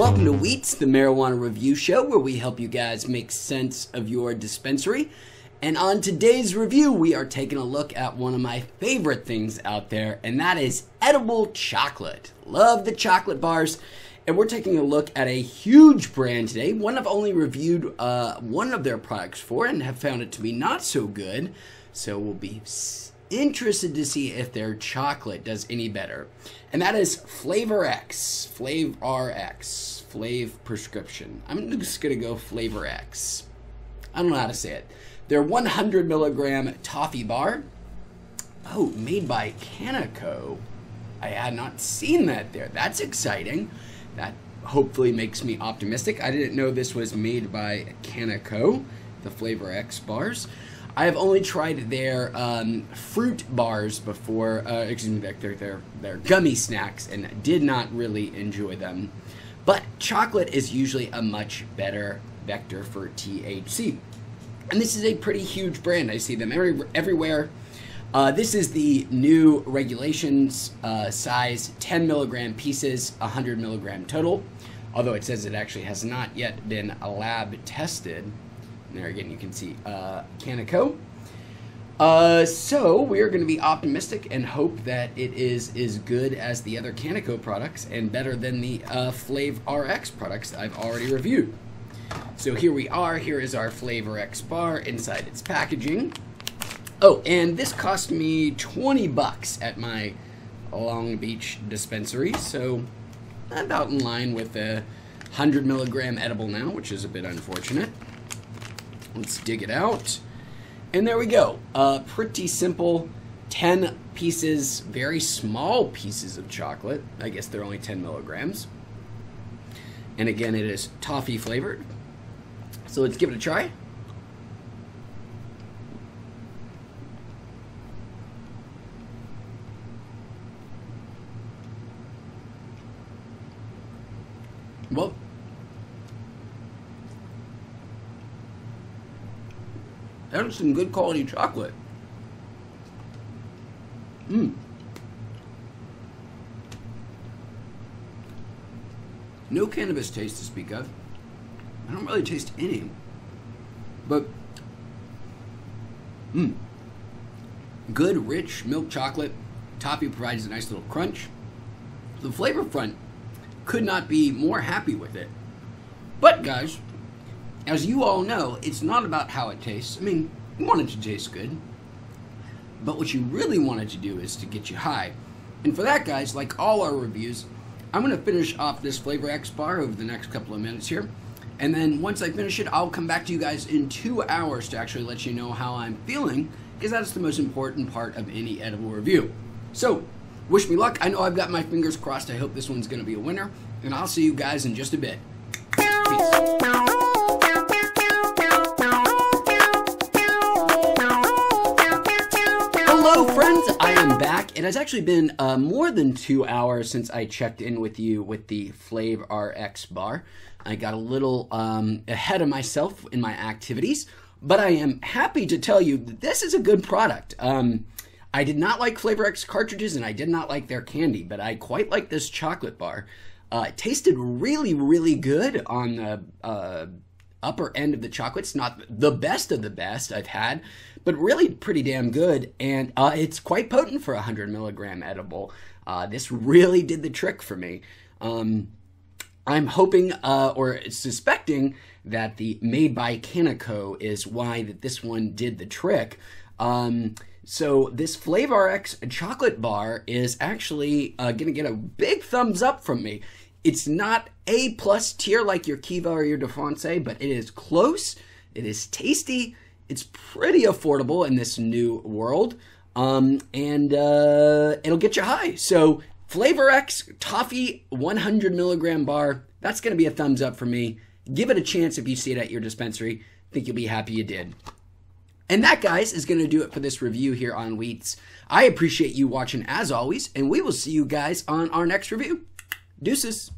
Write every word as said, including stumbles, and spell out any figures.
Welcome to Weeats, the marijuana review show where we help you guys make sense of your dispensary. And on today's review, we are taking a look at one of my favorite things out there, and that is edible chocolate. Love the chocolate bars. And we're taking a look at a huge brand today, one I've only reviewed uh, one of their products for and have found it to be not so good. So we'll be interested to see if their chocolate does any better. And that is FlavRx, FlavRx, Flav prescription. I'm just gonna go FlavRx. I don't know how to say it. Their one hundred milligram toffee bar, oh, made by Kanako. I had not seen that there. That's exciting. That hopefully makes me optimistic. I didn't know this was made by Kanako, the FlavRx bars. I have only tried their um, fruit bars before, uh, excuse me, their, their, their gummy snacks, and did not really enjoy them. But chocolate is usually a much better vector for T H C. And this is a pretty huge brand. I see them every, everywhere. Uh, this is the new regulations uh, size, ten milligram pieces, one hundred milligram total. Although it says it actually has not yet been lab tested. There again, you can see uh, Kanako. Uh, so we are going to be optimistic and hope that it is as good as the other Kanako products and better than the uh, FlavRx products that I've already reviewed. So here we are. Here is our FlavRx bar inside its packaging. Oh, and this cost me twenty bucks at my Long Beach dispensary, so about in line with a one hundred milligram edible now, which is a bit unfortunate. Let's dig it out. And there we go. Uh, pretty simple. ten pieces, very small pieces of chocolate. I guess they're only ten milligrams. And again, it is toffee flavored. So let's give it a try. Well, that was some good quality chocolate. Mmm. No cannabis taste to speak of. I don't really taste any, but mmm. Good, rich milk chocolate. Toffee provides a nice little crunch. The flavor front, could not be more happy with it. But guys, as you all know, it's not about how it tastes. I mean, you want it to taste good, but what you really want it to do is to get you high. And for that, guys, like all our reviews, I'm going to finish off this FlavRx bar over the next couple of minutes here. And then once I finish it, I'll come back to you guys in two hours to actually let you know how I'm feeling, because that's the most important part of any edible review. So, wish me luck. I know I've got my fingers crossed. I hope this one's going to be a winner, and I'll see you guys in just a bit. Peace. Hello friends, I am back. It has actually been uh, more than two hours since I checked in with you with the FlavRx bar. I got a little um, ahead of myself in my activities, but I am happy to tell you that this is a good product. Um, I did not like FlavRx cartridges, and I did not like their candy, but I quite like this chocolate bar. Uh, it tasted really, really good on the uh, upper end of the chocolates. Not the best of the best I've had, but really pretty damn good. And uh, it's quite potent for a one hundred milligram edible. Uh, this really did the trick for me. Um, I'm hoping uh, or suspecting that the made by Kanako is why that this one did the trick. Um, so this FlavRx chocolate bar is actually uh, going to get a big thumbs up from me. It's not A plus tier like your Kiva or your Defonse, but it is close. It is tasty. It's pretty affordable in this new world. Um, and uh, it'll get you high. So FlavRx Toffee one hundred milligram bar, that's going to be a thumbs up for me. Give it a chance if you see it at your dispensary. I think you'll be happy you did. And that, guys, is going to do it for this review here on Weeats. I appreciate you watching as always, and we will see you guys on our next review. Deuces.